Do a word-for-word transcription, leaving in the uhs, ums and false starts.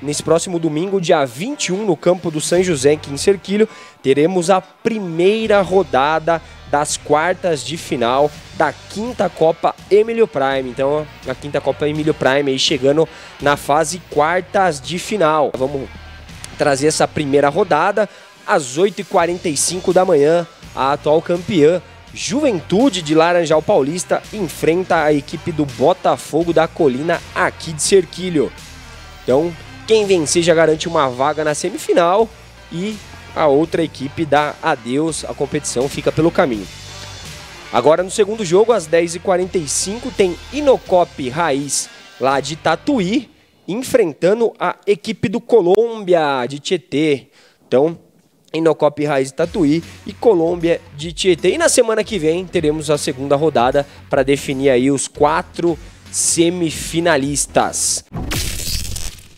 Nesse próximo domingo, dia vinte e um, no campo do São José, aqui em Cerquilho, teremos a primeira rodada das quartas de final da quinta Copa Emílio Prime. Então, a quinta Copa Emílio Prime aí chegando na fase quartas de final. Vamos trazer essa primeira rodada às oito e quarenta e cinco da manhã. A atual campeã, Juventude de Laranjal Paulista, enfrenta a equipe do Botafogo da Colina aqui de Cerquilho. Então, quem vencer já garante uma vaga na semifinal e a outra equipe dá adeus, a competição fica pelo caminho. Agora no segundo jogo, às dez e quarenta e cinco, tem Inocope Raiz, lá de Tatuí, enfrentando a equipe do Colômbia de Tietê. Então, Inocope Raiz de Tatuí e Colômbia de Tietê. E na semana que vem teremos a segunda rodada para definir aí os quatro semifinalistas.